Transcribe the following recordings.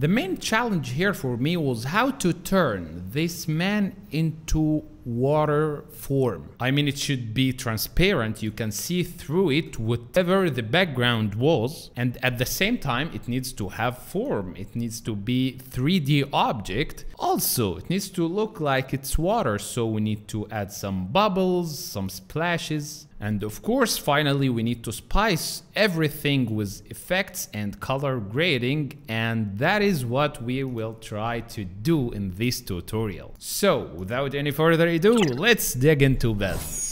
The main challenge here for me was how to turn this man into water form. I mean, it should be transparent, you can see through it whatever the background was, and at the same time it needs to have form, it needs to be 3D object. Also, it needs to look like it's water, so we need to add some bubbles, some splashes. And of course, finally, we need to spice everything with effects and color grading, and that is what we will try to do in this tutorial. So, without any further ado, let's dig into this.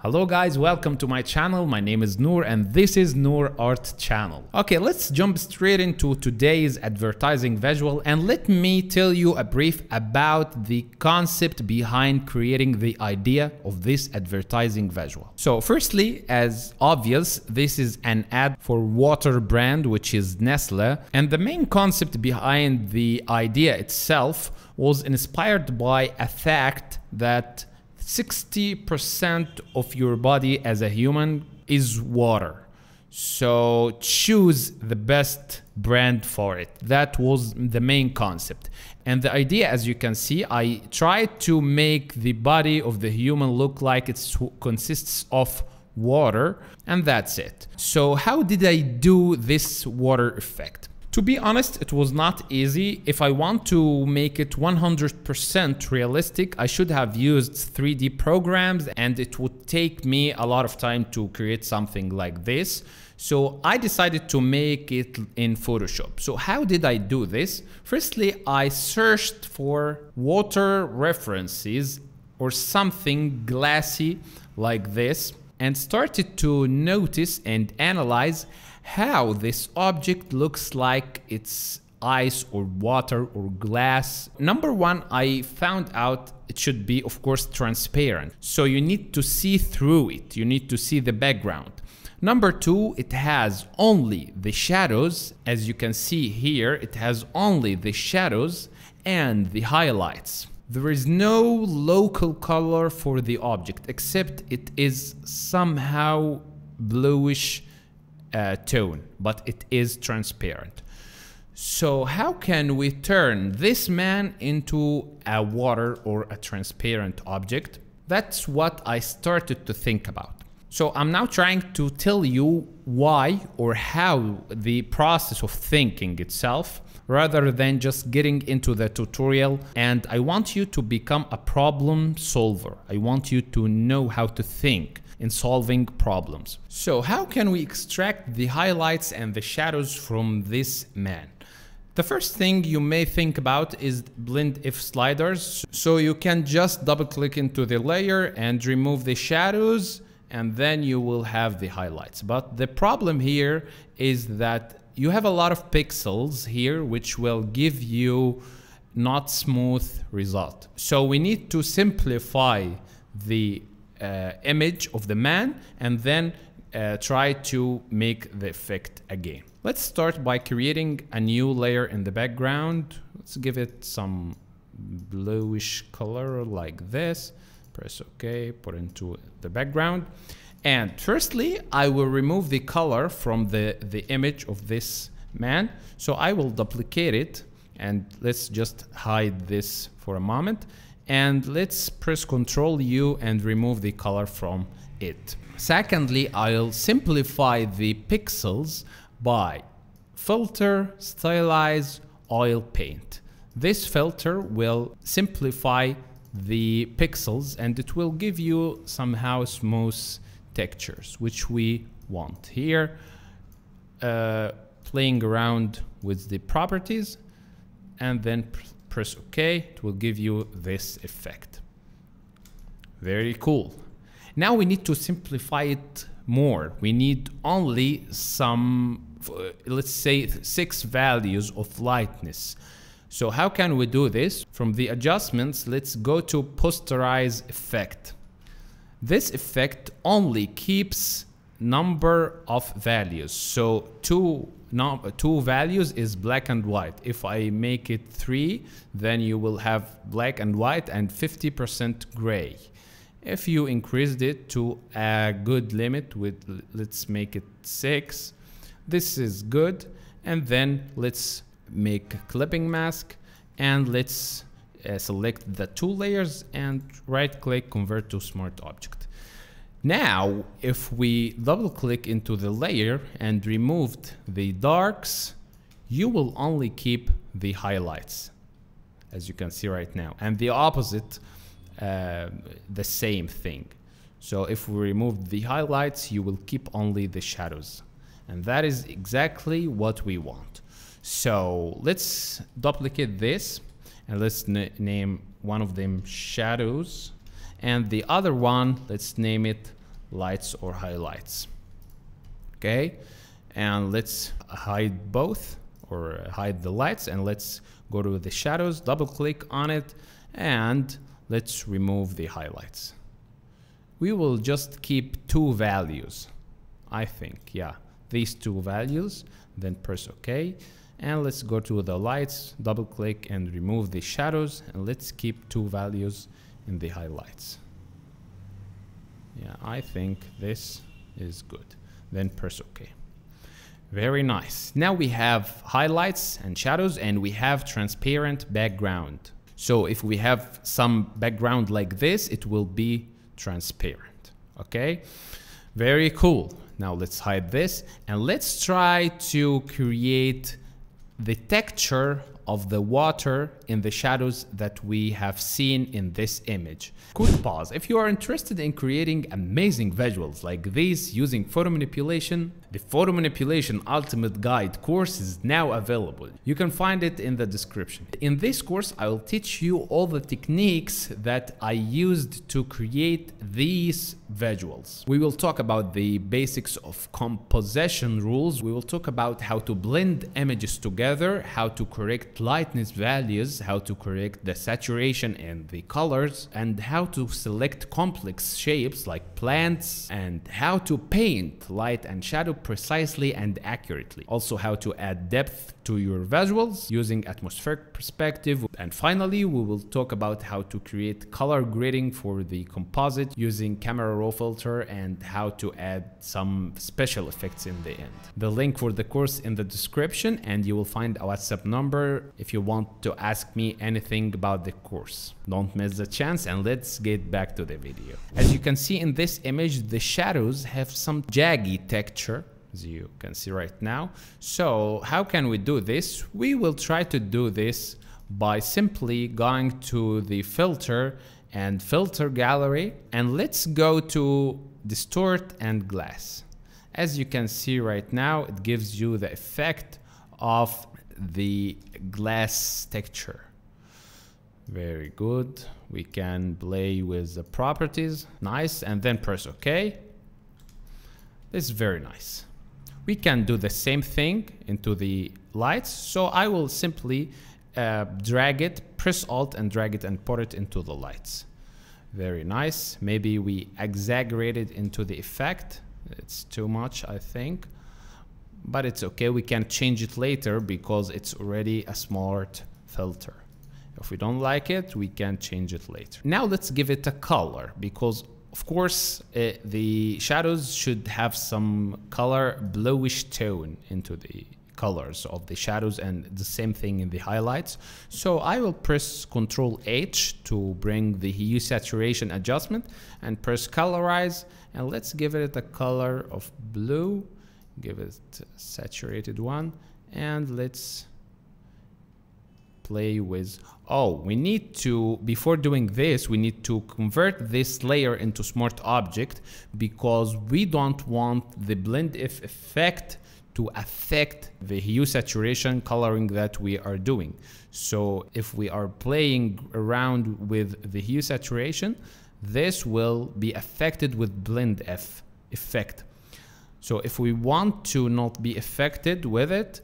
Hello guys, welcome to my channel. My name is Nour and this is Nour Art Channel. Okay, let's jump straight into today's advertising visual, and let me tell you a brief about the concept behind creating the idea of this advertising visual. So firstly, as obvious, this is an ad for water brand, which is Nestlé, and the main concept behind the idea itself was inspired by a fact that 60% of your body as a human is water. So choose the best brand for it. That was the main concept. And the idea, as you can see, I tried to make the body of the human look like it consists of water, and that's it. So how did I do this water effect? To be honest, it was not easy. If I want to make it 100% realistic, I should have used 3D programs, and it would take me a lot of time to create something like this. So I decided to make it in Photoshop. So how did I do this? Firstly, I searched for water references or something glassy like this, and started to notice and analyze how this object looks like it's ice or water or glass. Number one, I found out it should be, of course, transparent. So you need to see through it. You need to see the background. Number two, it has only the shadows. As you can see here, it has only the shadows and the highlights. There is no local color for the object, except it is somehow bluish tone, but it is transparent. So how can we turn this man into a water or a transparent object? That's what I started to think about. So I'm now trying to tell you why or how, the process of thinking itself, rather than just getting into the tutorial. And I want you to become a problem solver. I want you to know how to think in solving problems. So how can we extract the highlights and the shadows from this man? The first thing you may think about is blend if sliders. So you can just double click into the layer and remove the shadows, and then you will have the highlights. But the problem here is that you have a lot of pixels here, which will give you not smooth result. So we need to simplify the image of the man, and then try to make the effect again. Let's start by creating a new layer in the background. Let's give it some bluish color like this. Press OK, put into the background. And firstly, I will remove the color from the image of this man. So I will duplicate it, and let's just hide this for a moment. And let's press Ctrl U and remove the color from it. Secondly, I'll simplify the pixels by filter, stylize, oil paint. This filter will simplify the pixels, and it will give you somehow smooth textures, which we want here. Playing around with the properties, and then press OK. It will give you this effect. Very cool. Now we need to simplify it more. We need only some, let's say, 6 values of lightness. So how can we do this? From the adjustments, let's go to posterize effect. This effect only keeps number of values. So two values is black and white. If I make it 3, then you will have black and white and 50% gray. If you increased it to a good limit with, let's make it 6, this is good. And then let's make a clipping mask, and let's select the two layers and right click, convert to smart object. Now, if we double click into the layer and removed the darks, you will only keep the highlights, as you can see right now, and the opposite, the same thing. So if we remove the highlights, you will keep only the shadows, and that is exactly what we want. So let's duplicate this and let's name one of them shadows, and the other one, let's name it lights or highlights. Okay, and let's hide both, or hide the lights, and let's go to the shadows, double click on it, and let's remove the highlights. We will just keep two values, I think, yeah, these two values, then press OK. And let's go to the lights, double click and remove the shadows, and let's keep two values in the highlights. Yeah, I think this is good. Then press OK. Very nice. Now we have highlights and shadows, and we have transparent background. So if we have some background like this, it will be transparent. Okay, very cool. Now let's hide this and let's try to create the texture of the water in the shadows that we have seen in this image. Quick pause. If you are interested in creating amazing visuals like these using photo manipulation, the Photo Manipulation Ultimate Guide course is now available. You can find it in the description. In this course, I will teach you all the techniques that I used to create these visuals. We will talk about the basics of composition rules. We will talk about how to blend images together, how to correct lightness values, how to correct the saturation and the colors, and how to select complex shapes like plants, and how to paint light and shadow precisely and accurately. Also, how to add depth to your visuals using atmospheric perspective. And finally, we will talk about how to create color grading for the composite using camera raw filter, and how to add some special effects in the end. The link for the course in the description, and you will find a WhatsApp number if you want to ask me anything about the course. Don't miss the chance, and let's get back to the video. As you can see in this image, the shadows have some jaggy texture, as you can see right now. So how can we do this? We will try to do this by simply going to the filter and filter gallery, and let's go to distort and glass. As you can see right now, it gives you the effect of the glass texture. Very good. We can play with the properties. Nice. And then press OK. This is very nice. We can do the same thing into the lights. So I will simply drag it, press Alt and drag it and put it into the lights. Very nice. Maybe we exaggerated into the effect. It's too much, I think. But it's okay, we can change it later because it's already a smart filter. If we don't like it, we can change it later. Now let's give it a color, because of course the shadows should have some color, bluish tone into the colors of the shadows, and the same thing in the highlights. So I will press Ctrl H to bring the hue saturation adjustment and press colorize, and let's give it a color of blue. Give it a saturated one, and let's play with, oh, we need to, before doing this, we need to convert this layer into smart object, because we don't want the blend effect to affect the hue saturation coloring that we are doing. So if we are playing around with the hue saturation, this will be affected with blend effect. So if we want to not be affected with it,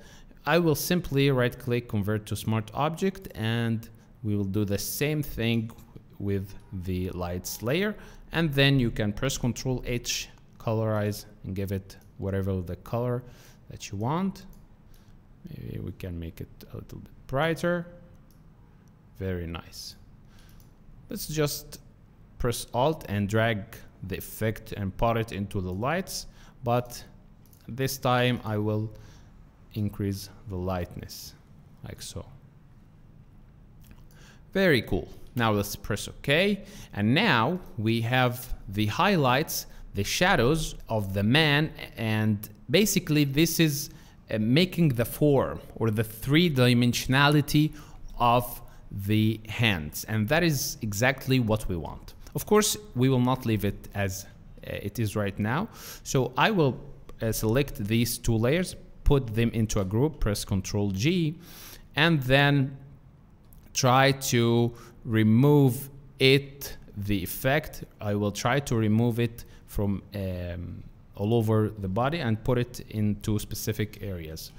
I will simply right click, convert to smart object, and we will do the same thing with the lights layer. And then you can press Ctrl H, colorize, and give it whatever the color that you want. Maybe we can make it a little bit brighter. Very nice. Let's just press Alt and drag the effect and put it into the lights. But this time I will increase the lightness, like so. Very cool. Now let's press OK. And now we have the highlights, the shadows of the man, and basically this is making the form or the three-dimensionality of the hands, and that is exactly what we want. Of course, we will not leave it as it is right now, so I will select these two layers, put them into a group, press Ctrl G, and then try to remove it, the effect. I will try to remove it from all over the body and put it into specific areas.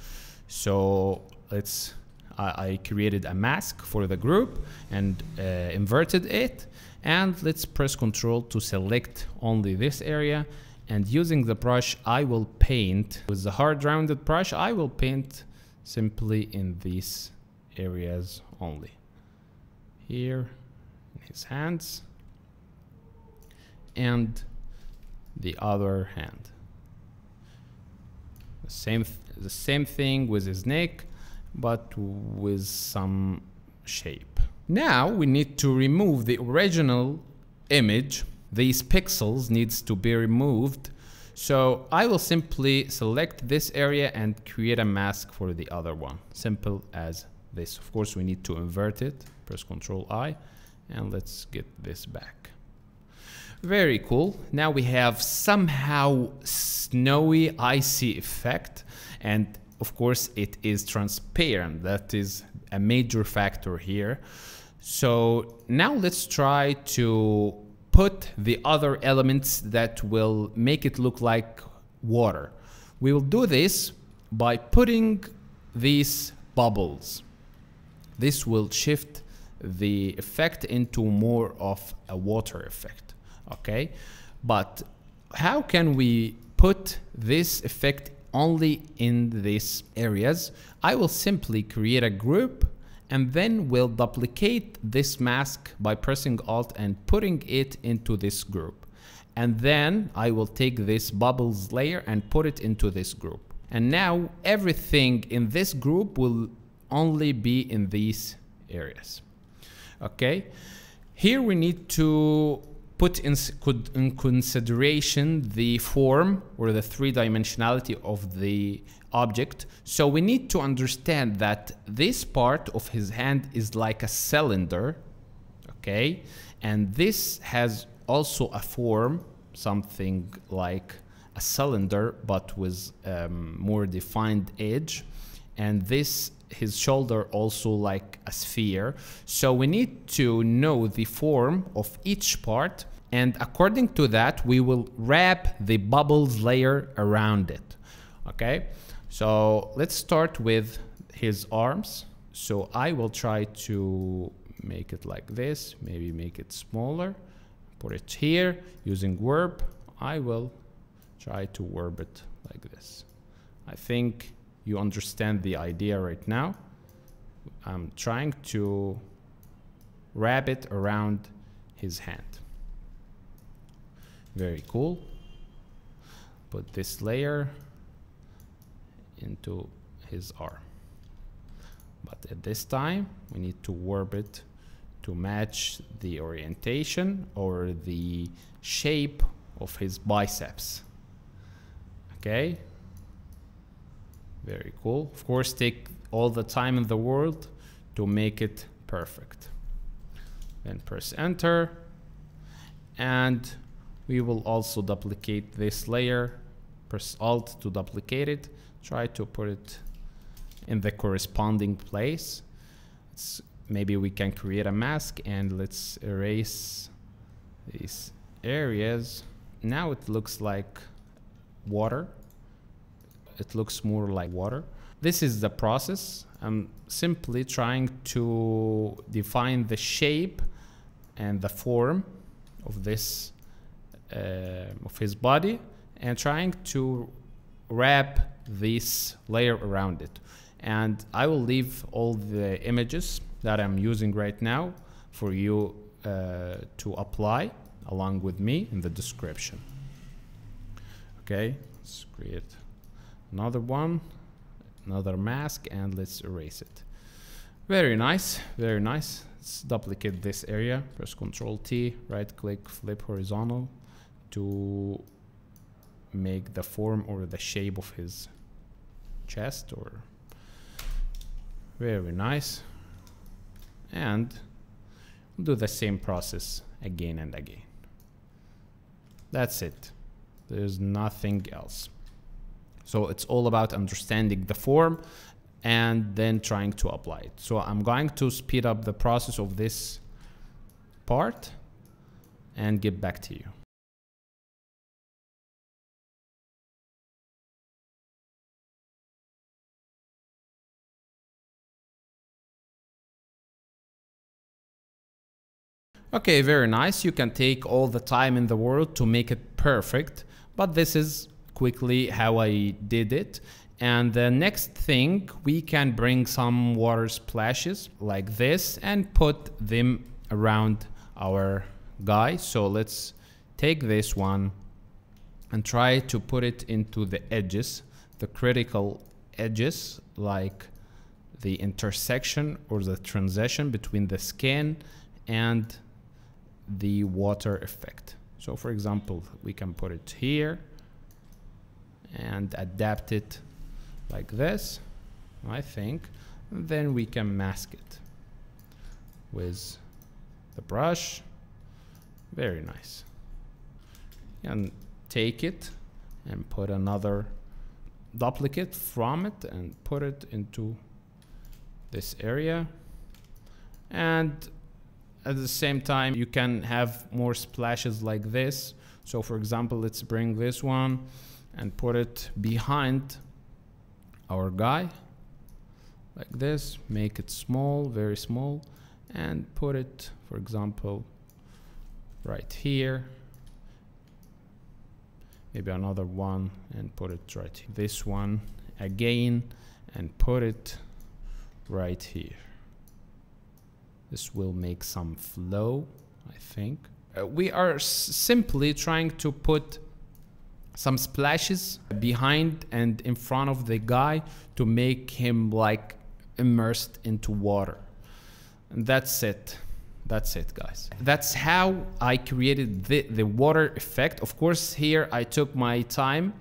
So let's, I created a mask for the group and inverted it, and let's press Ctrl to select only this area, and using the brush I will paint with the hard rounded brush. I will paint simply in these areas only, here in his hands and the other hand. The same thing with his neck, but with some shape. Now we need to remove the original image. These pixels needs to be removed. So I will simply select this area and create a mask for the other one. Simple as this. Of course, we need to invert it. Press Ctrl I, and let's get this back. Very cool. Now we have somehow snowy, icy effect, and of course it is transparent. That is a major factor here. So now let's try to put the other elements that will make it look like water. We will do this by putting these bubbles. This will shift the effect into more of a water effect. Okay, but how can we put this effect only in these areas? I will simply create a group and then we'll duplicate this mask by pressing Alt and putting it into this group. And then I will take this bubbles layer and put it into this group. And now everything in this group will only be in these areas. Okay, here we need to put in consideration the form or the three-dimensionality of the object. So we need to understand that this part of his hand is like a cylinder, okay? And this has also a form, something like a cylinder, but with more defined edge. And this, his shoulder, also like a sphere. So we need to know the form of each part, and according to that we will wrap the bubbles layer around it. Okay, so let's start with his arms. So I will try to make it like this, maybe make it smaller, put it here using warp. I will try to warp it like this. I think you understand the idea right now. I'm trying to wrap it around his hand. Very cool. Put this layer into his arm. But at this time, we need to warp it to match the orientation or the shape of his biceps. Okay. Very cool. Of course, take all the time in the world to make it perfect. Then press enter. And we will also duplicate this layer. Press Alt to duplicate it. Try to put it in the corresponding place. Maybe we can create a mask, and let's erase these areas. Now it looks like water. It looks more like water. This is the process. I'm simply trying to define the shape and the form of this, of his body, and trying to wrap this layer around it. And I will leave all the images that I'm using right now for you to apply along with me in the description. Okay, let's create another one, another mask, and let's erase it. Very nice, very nice. Let's duplicate this area. Press Ctrl T, right click, flip horizontal to make the form or the shape of his chest. Or very nice. And do the same process again and again. That's it. There's nothing else. So it's all about understanding the form and then trying to apply it. So I'm going to speed up the process of this part and get back to you. Okay, very nice. You can take all the time in the world to make it perfect, but this is quickly how I did it. And the next thing, we can bring some water splashes like this and put them around our guy. So let's take this one and try to put it into the edges, the critical edges, like the intersection or the transition between the skin and the water effect. So for example, we can put it here and adapt it like this, I think, and then we can mask it with the brush. Very nice. And take it and put another duplicate from it and put it into this area. And at the same time, you can have more splashes like this. So for example, let's bring this one and put it behind our guy like this. Make it small, very small, and put it, for example, right here. Maybe another one and put it right here. This one again and put it right here. This will make some flow, I think. We are simply trying to put some splashes behind and in front of the guy to make him like immersed into water. And that's it. That's it, guys. That's how I created the water effect. Of course, here I took my time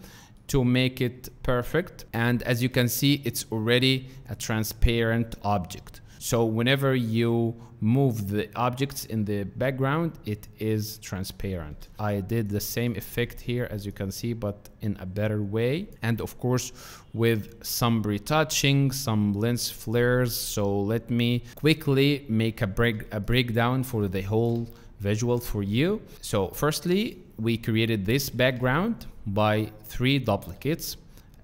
to make it perfect. And as you can see, it's already a transparent object. So whenever you move the objects in the background, it is transparent. I did the same effect here, as you can see, but in a better way. And of course, with some retouching, some lens flares. So let me quickly make a breakdown for the whole visual for you. So firstly, we created this background by 3 duplicates.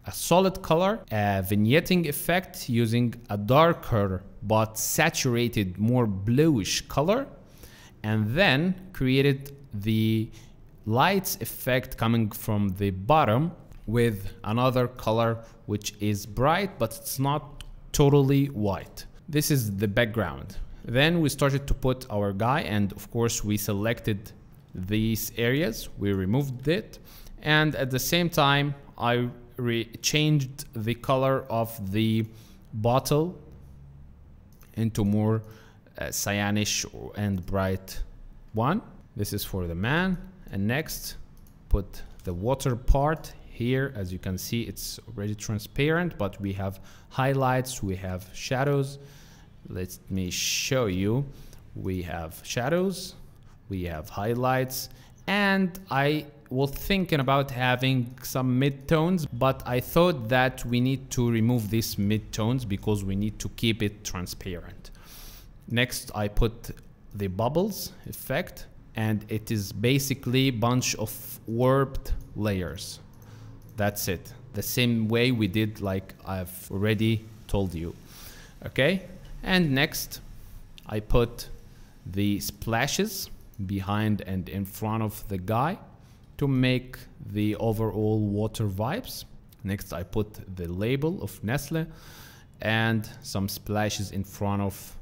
A solid color, a vignetting effect using a darker but saturated, more bluish color, and then created the lights effect coming from the bottom with another color which is bright but it's not totally white. This is the background. Then we started to put our guy, and of course we selected these areas, we removed it, and at the same time I changed the color of the bottle into more cyanish and bright one. This is for the man. And next, put the water part here. As you can see, it's already transparent, but we have highlights, we have shadows. Let me show you. We have shadows, we have highlights, and I was thinking about having some mid-tones, but I thought that we need to remove these mid-tones because we need to keep it transparent. Next, I put the bubbles effect, and it is basically a bunch of warped layers. That's it. The same way we did, like I've already told you. Okay, and next I put the splashes behind and in front of the guy to make the overall water vibes. Next, I put the label of Nestlé and some splashes in front of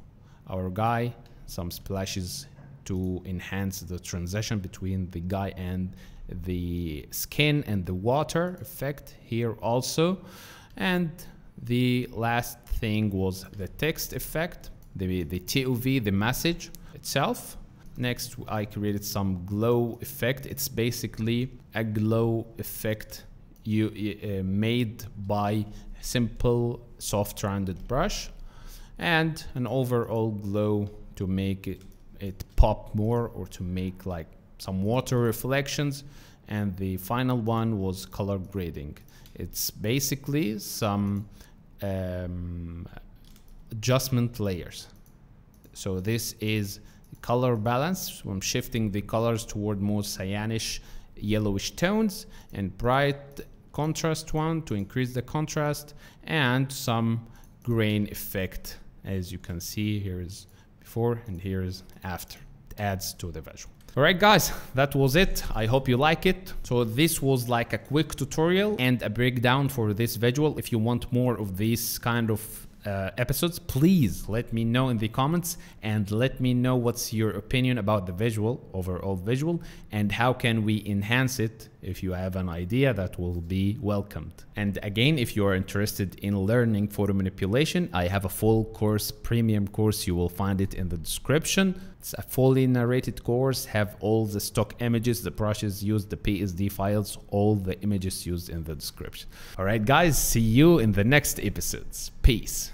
our guy, some splashes to enhance the transition between the guy and the skin and the water effect here also. And The last thing was the text effect, the TOV, the message itself. Next, I created some glow effect. It's basically a glow effect made by simple soft rounded brush, and an overall glow to make it pop more, or to make like some water reflections. And the final one was color grading. It's basically some adjustment layers. So this is color balance. So I'm shifting the colors toward more cyanish, yellowish tones, and bright contrast one to increase the contrast, and some grain effect. As you can see, here is before and here is after. It adds to the visual. All right, guys, that was it. I hope you like it. So this was like a quick tutorial and a breakdown for this visual. If you want more of these kind of episodes, please let me know in the comments, and let me know what's your opinion about the visual, overall visual, and how can we enhance it. If you have an idea, that will be welcomed. And again, if you are interested in learning photo manipulation, I have a full course, premium course. You will find it in the description. It's a fully narrated course, have all the stock images, the brushes used, the PSD files, all the images used in the description. All right, guys, see you in the next episodes. Peace.